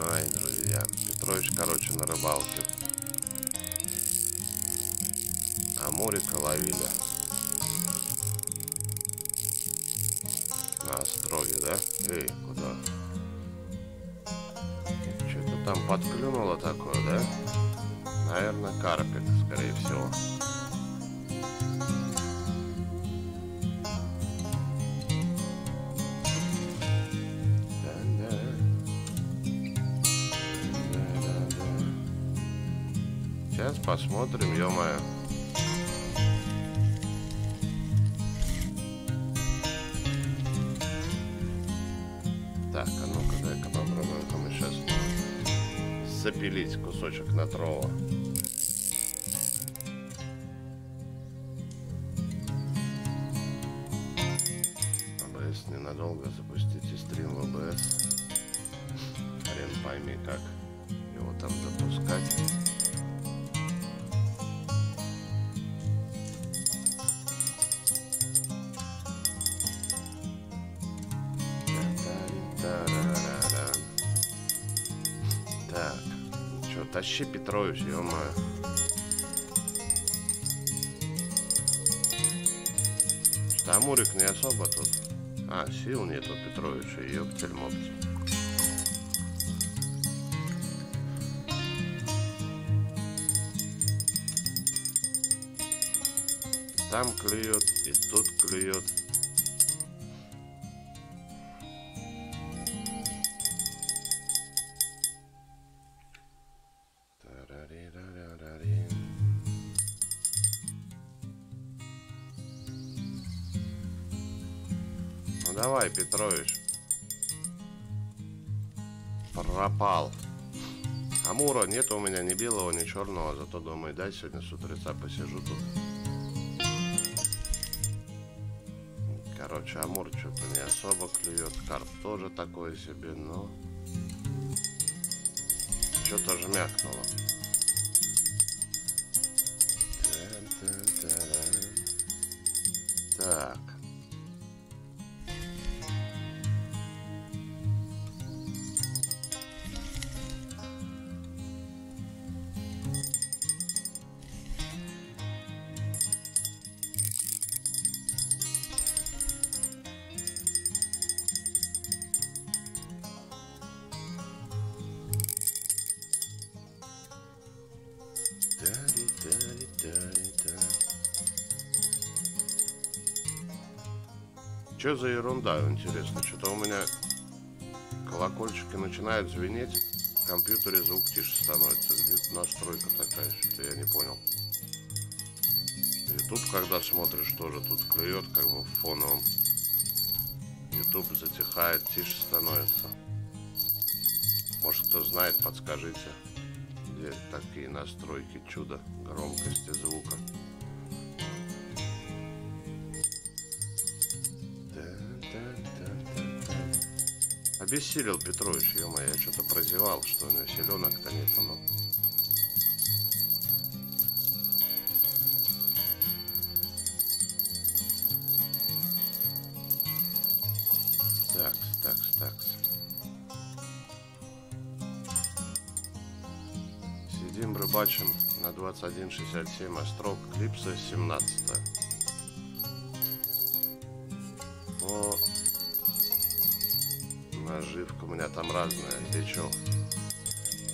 Ай, друзья, Петрович, короче, на рыбалке. Амурика ловили. На острове, да? Эй, куда? Что-то там подклюнуло такое, да? Наверное, карпик, скорее всего. Сейчас посмотрим, ё-моё. Так, а ну-ка, дай-ка попробуем-ка мы сейчас запилить кусочек на трова. ОБС ненадолго, запустите стрим в ОБС. Хрен пойми, как его там запускать. Тащи, Петрович, ё-моё. Что, Амурик не особо тут. А, сил нету, Петровича, ёптель-моптель. Там клюет, и тут клюет. Давай, Петрович. Пропал. Амура нет у меня ни белого, ни черного. Зато думаю, дай сегодня с утреца посижу тут. Короче, амур что-то не особо клюет. Карп тоже такой себе, но... Что-то жмякнуло. Так. Что за ерунда, интересно? Что-то у меня колокольчики начинают звенеть, в компьютере звук тише становится. Где-то настройка такая, что я не понял. YouTube, когда смотришь, тоже тут клюет, как бы в фоновом. YouTube затихает, тише становится. Может, кто знает, подскажите, где такие настройки чудо громкости звука. Обессилел Петрович, ё-моё, я что-то прозевал, что у него селенок-то нет, но... Такс, такс, такс. Сидим, рыбачим на 21.67, остров Клипса, 17. О... Наживка у меня там разная, где чё?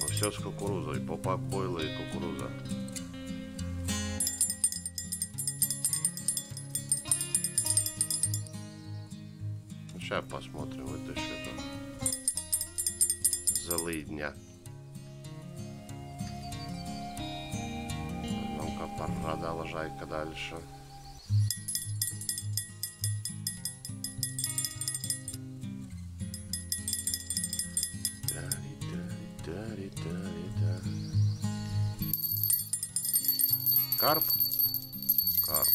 Ну, все с кукурузой, попа, бойла и кукуруза. Сейчас посмотрим, вытащу это. Золы дня. Ну-ка, порада, ложайка дальше. Карп? Карп.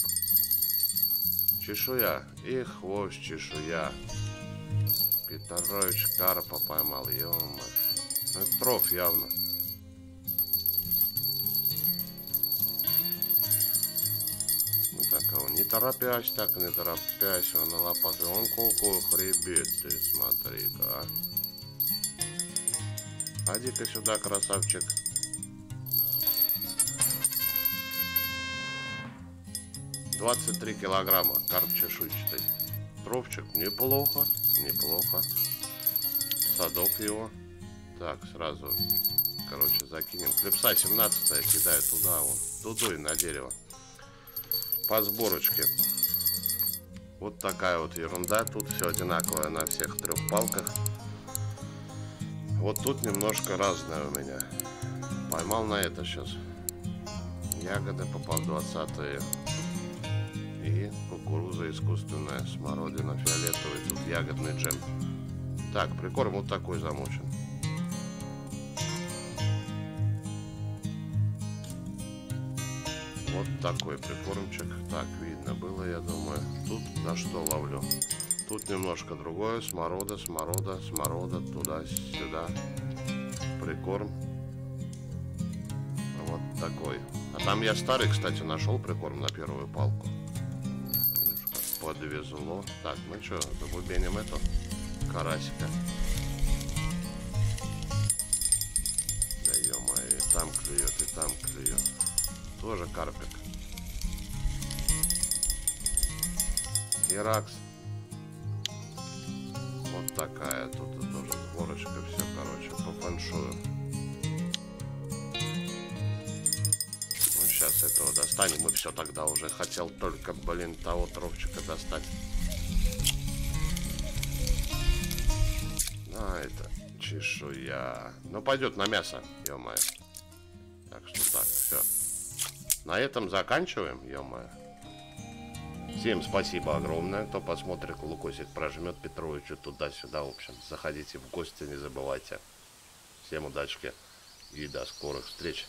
Чешуя. И хвост, чешуя. Петрович карпа поймал. Ё-моё. Это троф явно. Ну так, поехал, не торопясь, так не торопясь, он на лопату, он кукуй хребет, ты смотри-ка, а. Иди-ка сюда, красавчик. «23 килограмма, карп чешуйчатый. Тровчик неплохо, неплохо. Садок его. Так, сразу, короче, закинем. Клепса 17-я кидаю туда, вон, дудой на дерево. По сборочке. Вот такая вот ерунда. Тут все одинаковое на всех трех палках. Вот тут немножко разное у меня. Поймал на это сейчас. Ягоды попал 20-е. И кукуруза искусственная, смородина, фиолетовый, тут ягодный джем. Так, прикорм вот такой замучен. Вот такой прикормчик. Так, видно было, я думаю. Тут на что ловлю? Тут немножко другое. Сморода, сморода, сморода, туда-сюда. Прикорм. Вот такой. А там я старый, кстати, нашел прикорм на первую палку. Подвезло. Так, ну что, забубеним эту карасика. Да ё-моё, и там клюет, и там клюет. Тоже карпик. Иракс. Вот такая тут и тоже сборочка. Все, короче, по фэншую. Сейчас этого достанем, и все, тогда уже хотел только, блин, того тровчика достать. А, это чешуя. Ну, пойдет на мясо, ё-моё. Так что так, все. На этом заканчиваем, ё-моё. Всем спасибо огромное, кто посмотрит лукосик, прожмет Петровичу туда-сюда, в общем. Заходите в гости, не забывайте. Всем удачки и до скорых встреч.